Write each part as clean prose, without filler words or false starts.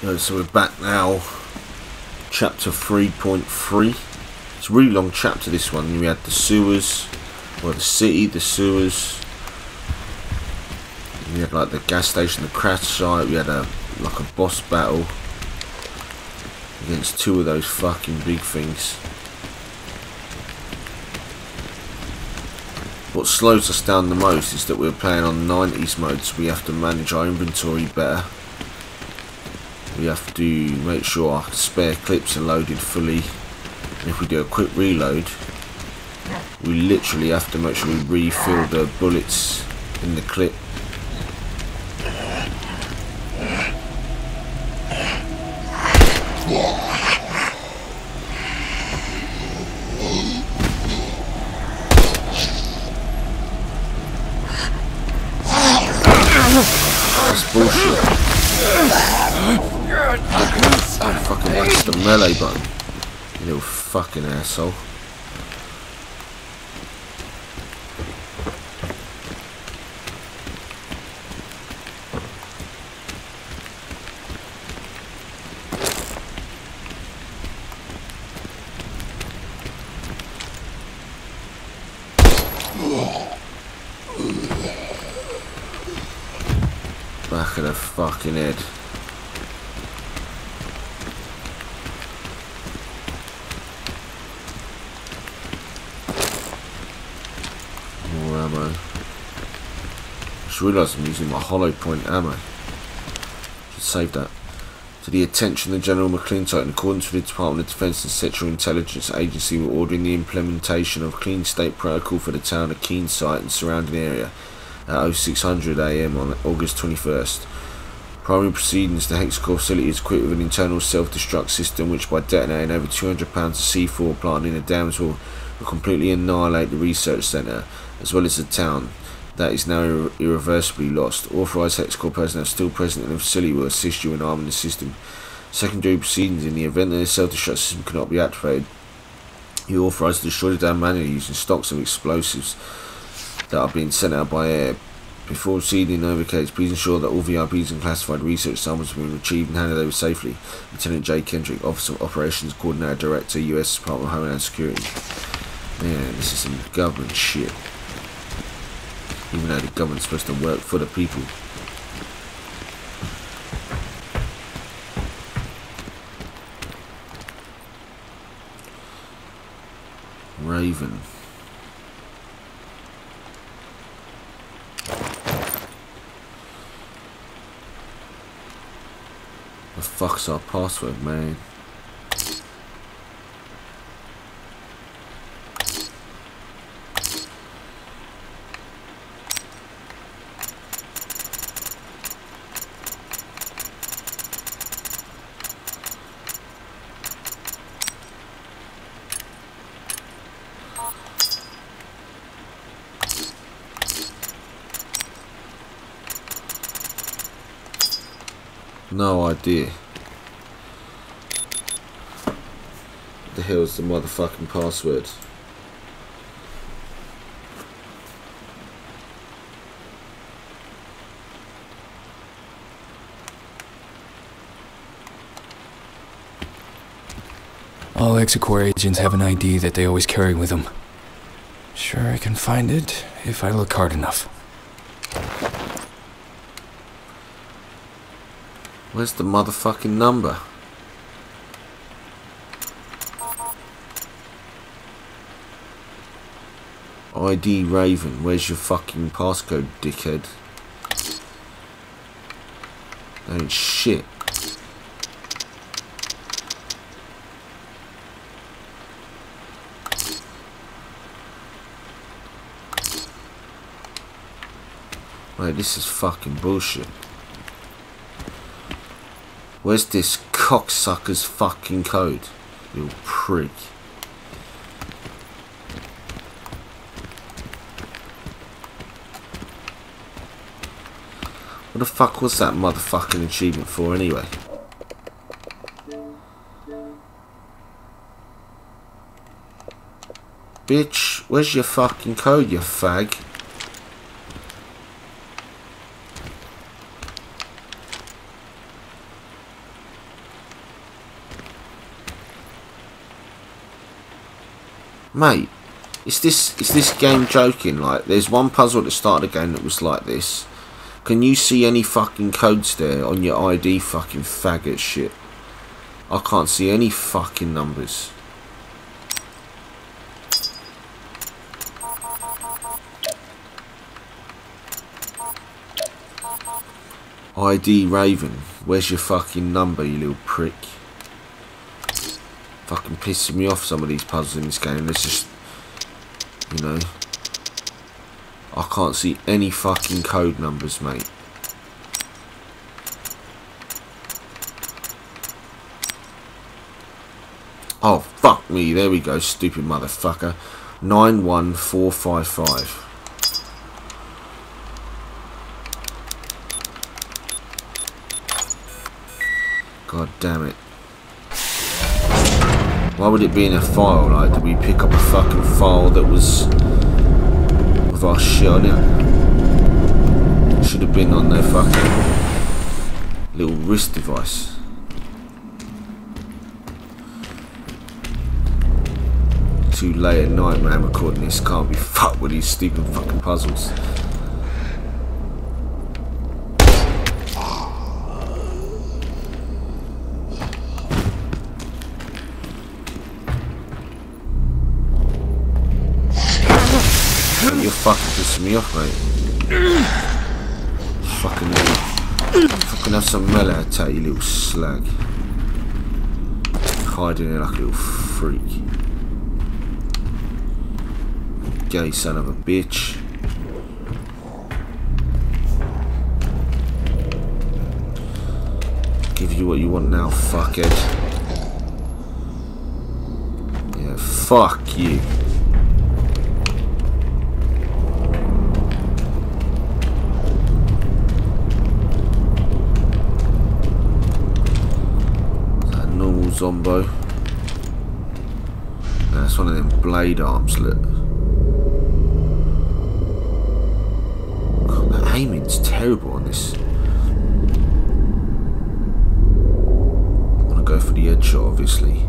So we're back now, chapter 3.3. It's a really long chapter, this one. We had the sewers, well, the city, the sewers. We had like the gas station, the crash site. We had a boss battle against two of those fucking big things. What slows us down the most is that we're playing on 90s mode, so we have to manage our inventory better. We have to make sure our spare clips are loaded fully, and if we do a quick reload, we literally have to make sure we refill the bullets in the clip. That's bullshit. I fucking pressed the melee button, you little fucking asshole. Back of the fucking head. I just realised I'm using my hollow point ammo. Should save that. To the attention of General McClintock, in accordance with the Department of Defence and Central Intelligence Agency, we're ordering the implementation of clean state protocol for the town of Keensite and surrounding area at 0600 AM on August 21st. Primary proceedings, the Hexcore facility is equipped with an internal self-destruct system which, by detonating over 200 pounds of C4 planted in the dams, will completely annihilate the research centre as well as the town. That is now irreversibly lost. Authorised Hexcore personnel still present in the facility will assist you in arming the system. Secondary proceedings, in the event that the self-destruct system cannot be activated, you are authorised to destroy the dam manually using stocks of explosives that are being sent out by air. Before proceeding over case, please ensure that all VIPs and classified research samples have been retrieved and handed over safely. Lieutenant J. Kendrick, Office of Operations, Coordinator Director, US Department of Homeland Security. Man, this is some government shit. Even though the government's supposed to work for the people. Raven. The fuck's our password, man? No idea. What the hell is the motherfucking password? All Exocore agents have an ID that they always carry with them. Sure, I can find it if I look hard enough. Where's the motherfucking number? ID Raven, where's your fucking passcode, dickhead? That ain't shit. Mate, this is fucking bullshit. Where's this cocksucker's fucking code? You prick. What the fuck was that motherfucking achievement for anyway? Bitch, where's your fucking code, you fag? Mate, is this game joking? Like, there's one puzzle at the start of the game that was like this. Can you see any fucking codes there on your ID, fucking faggot shit? I can't see any fucking numbers. ID Raven, where's your fucking number, you little prick? Fucking pissing me off, some of these puzzles in this game. It's just, you know, I can't see any fucking code numbers, mate. Oh, fuck me, there we go, stupid motherfucker. 91455. God damn it. Why would it be in a file? Like, did we pick up a fucking file that was with our shit on it? Should have been on their fucking little wrist device. Too late at night, man, recording this. Can't be fucked with these stupid fucking puzzles. Fucking pissing me off, mate. Fucking have some melee attack, you little slag. Hiding there like a little freak. Gay son of a bitch. Give you what you want now, fuckhead. Yeah, fuck you. Zombo. That's one of them blade arms, look. God, the aiming's terrible on this. I want to go for the headshot, obviously.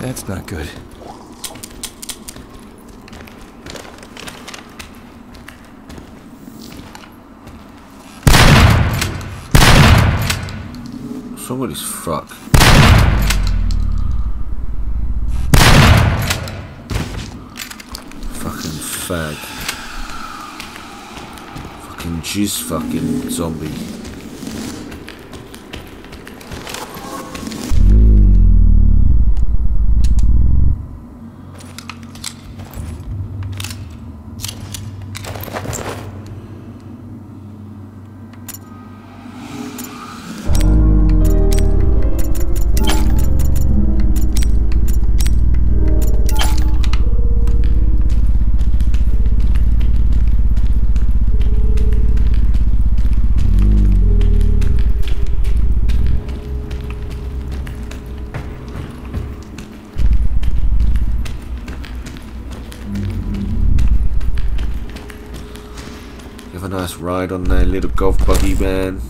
That's not good. Somebody's fuck. Fucking fag. Fucking juice fucking zombie. Nice ride on that little golf buggy, man.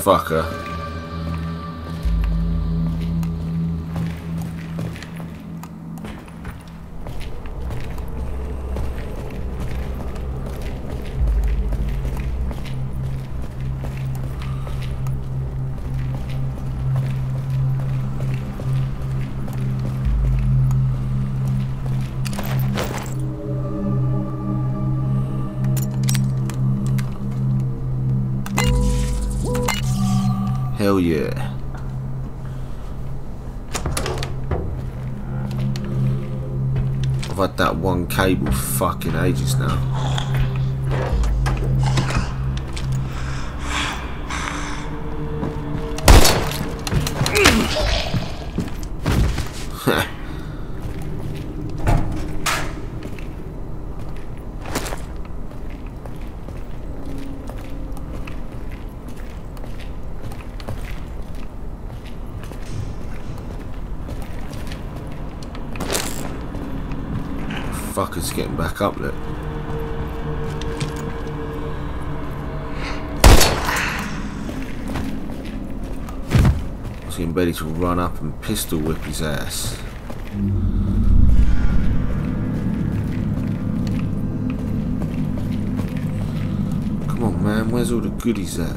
Fucker. Hell yeah. had that one cable for fucking ages now. It's getting back up, look. I was getting ready to run up and pistol whip his ass. Come on, man, where's all the goodies at?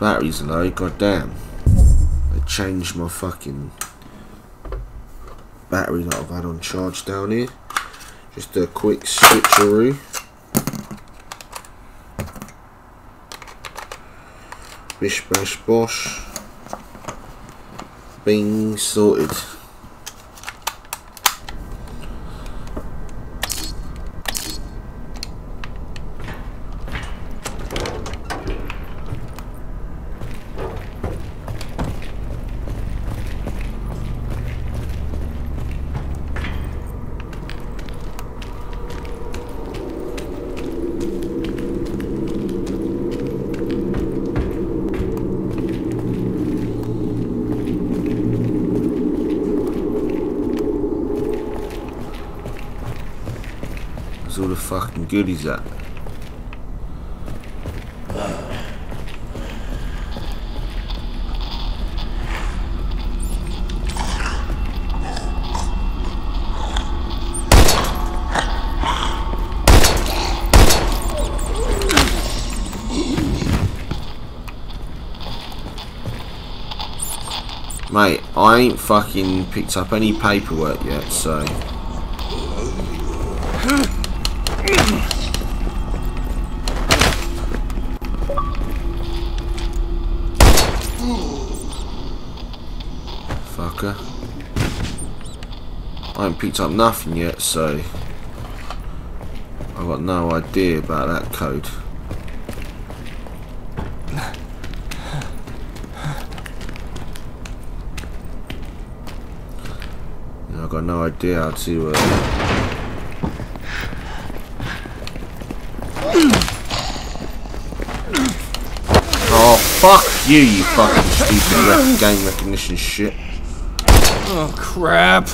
Batteries low, goddamn. I changed my fucking battery that I've had on charge down here. Just a quick switcheroo. Bish bash bosh. Bing, sorted. Fucking goodies at. Mate, I ain't fucking picked up any paperwork yet, so. I haven't picked up nothing yet, so I've got no idea about that code. And I've got no idea how to Oh, fuck you, you fucking stupid game recognition shit. Oh, crap.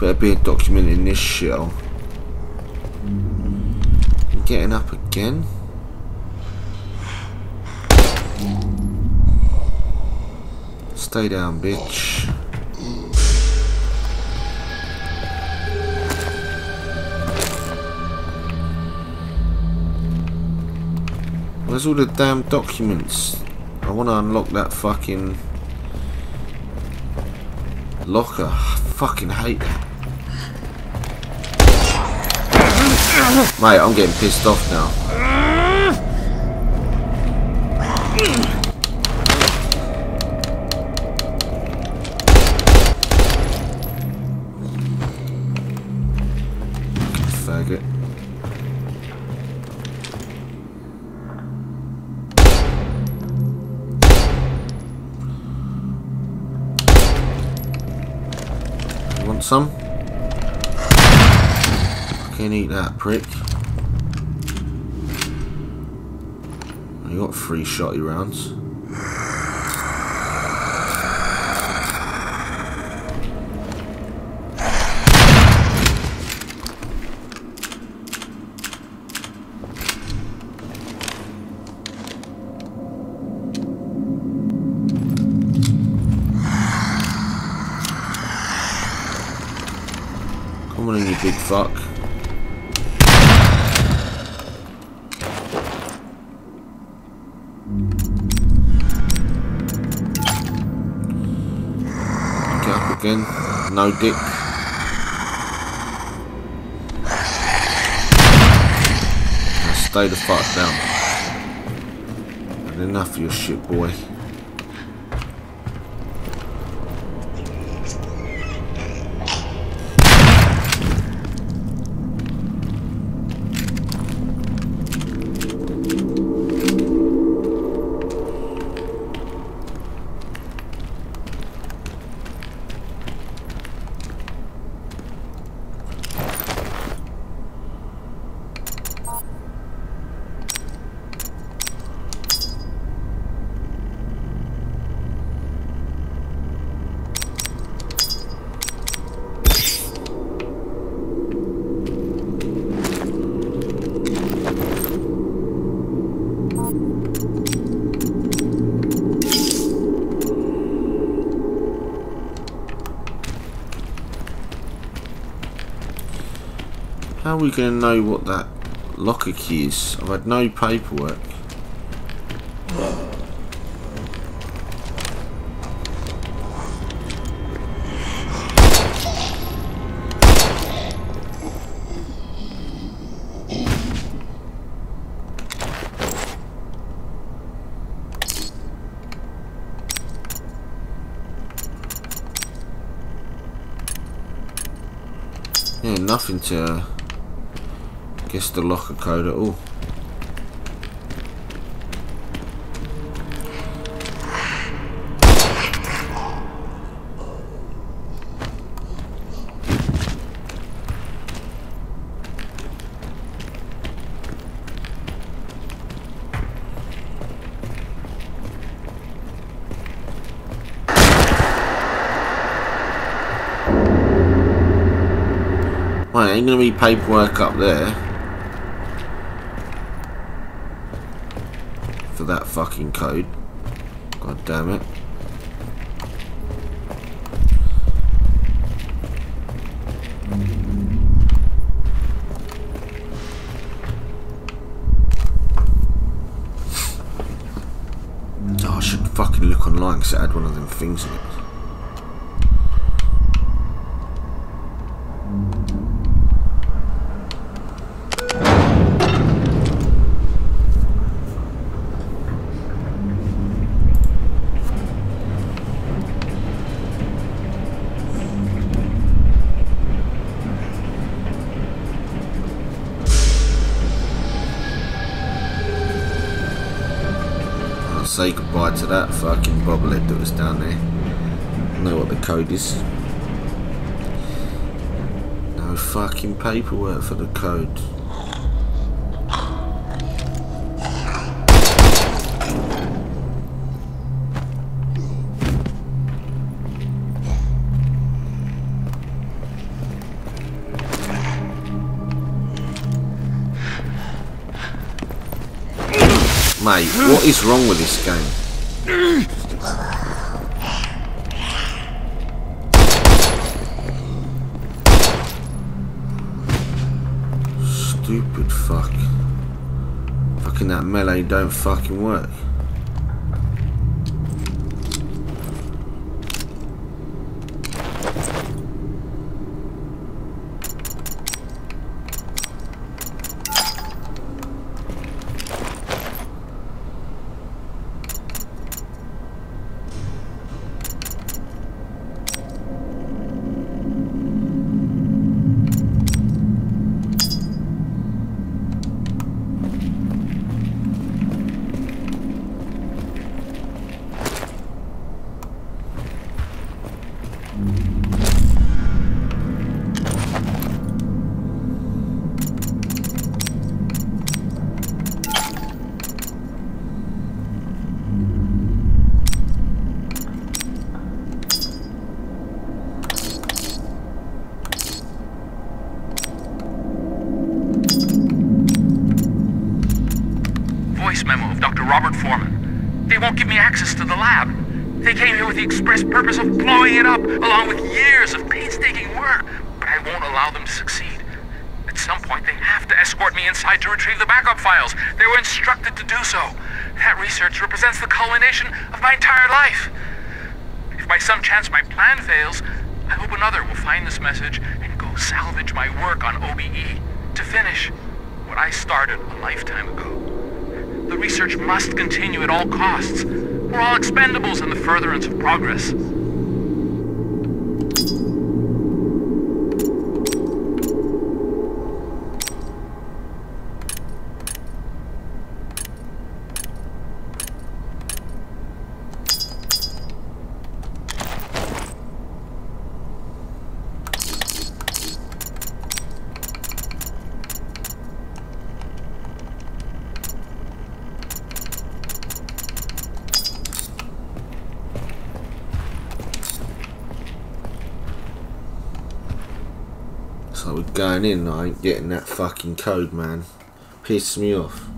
Better be a document in this shithole. I'm getting up again. Stay down, bitch. Where's all the damn documents? I want to unlock that fucking locker. I fucking hate that. Mate, I'm getting pissed off now. Faggot. You want some? Can't eat that, prick. You got 3 shotty rounds. running, you big fuck. Okay, up again. No dick. Now stay the fuck down. And enough of your shit, boy. How are we going to know what that locker key is? I've had no paperwork. Yeah, nothing to... guess the locker code at all. Right, ain't gonna be paperwork up there. That fucking code. God damn it. Oh, I should fucking look online because it had one of them things in it. Say goodbye to that fucking bobblehead that was down there. Know what the code is. No fucking paperwork for the code. Mate, what is wrong with this game? Stupid fuck. Fucking that melee don't fucking work. They came here with the express purpose of blowing it up, along with years of painstaking work, but I won't allow them to succeed. At some point, they have to escort me inside to retrieve the backup files. They were instructed to do so. That research represents the culmination of my entire life. If by some chance my plan fails, I hope another will find this message and go salvage my work on OBE to finish what I started a lifetime ago. The research must continue at all costs. We're all expendables in the furtherance of progress. Going in, I ain't getting that fucking code, man. Pissed me off.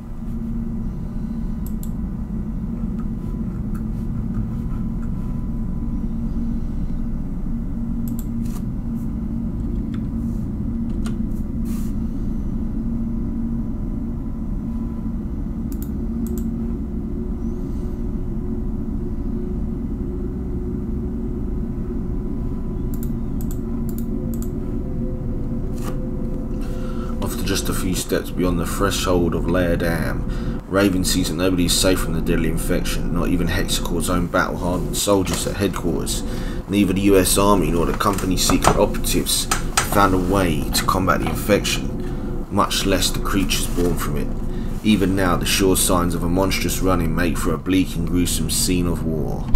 Steps beyond the threshold of Lair Dam, Raven sees that nobody is safe from the deadly infection, not even Hexcore's own battle-hardened soldiers at headquarters. Neither the US Army nor the company's secret operatives found a way to combat the infection, much less the creatures born from it. Even now, the sure signs of a monstrous run-in make for a bleak and gruesome scene of war.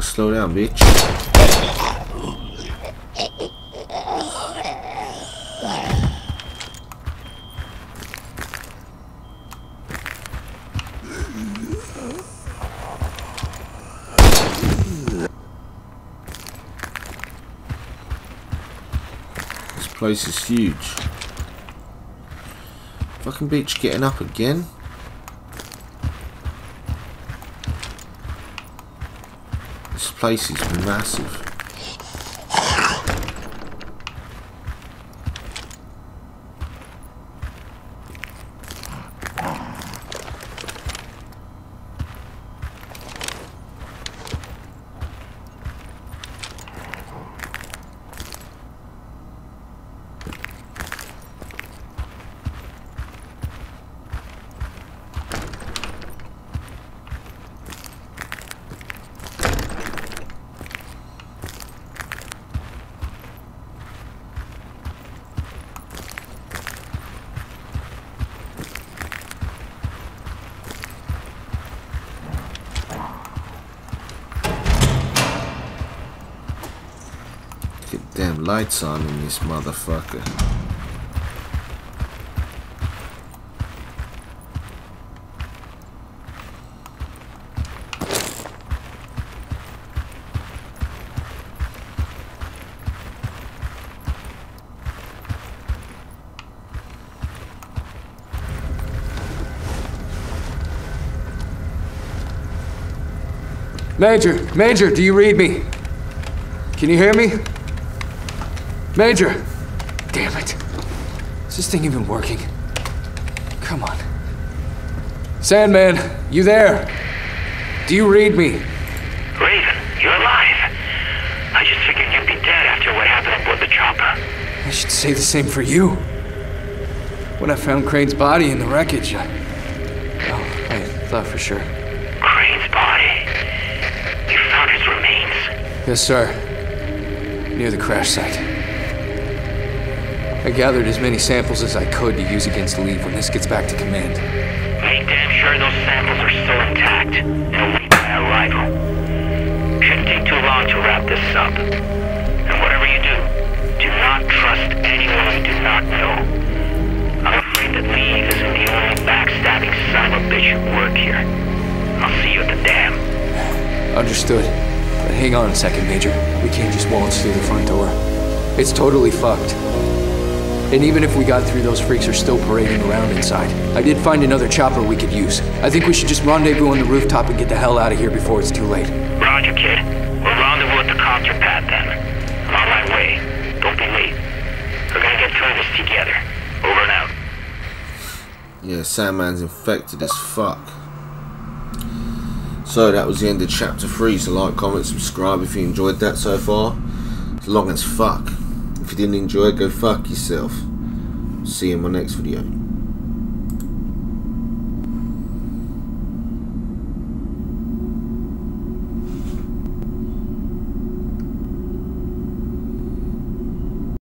Slow down, bitch. This place is huge. Fucking bitch getting up again. This place is massive. damn lights on in this motherfucker. Major! Major, do you read me? Can you hear me? Major! Damn it. Is this thing even working? Come on. Sandman, you there? Do you read me? Raven, you're alive. I just figured you'd be dead after what happened aboard the chopper. I should say the same for you. When I found Crane's body in the wreckage, I thought for sure. Yes, sir. Near the crash site. I gathered as many samples as I could to use against Leave when this gets back to command. Make damn sure those samples are still intact. They'll leave by arrival. Shouldn't take too long to wrap this up. And whatever you do, do not trust anyone you do not know. I'm afraid that Leave isn't the only backstabbing son of a bitch who work here. I'll see you at the dam. Understood. But hang on a second, Major. We can't just waltz through the front door. It's totally fucked. And even if we got through, those freaks are still parading around inside. I did find another chopper we could use. I think we should just rendezvous on the rooftop and get the hell out of here before it's too late. Roger, kid. We'll rendezvous at the copter pad then. I'm on my way. Don't be late. We're gonna get through this together. Over and out. Yeah, Sandman's infected as fuck. So that was the end of chapter 3, so like, comment, subscribe if you enjoyed that so far. It's long as fuck. If you didn't enjoy it, go fuck yourself. See you in my next video.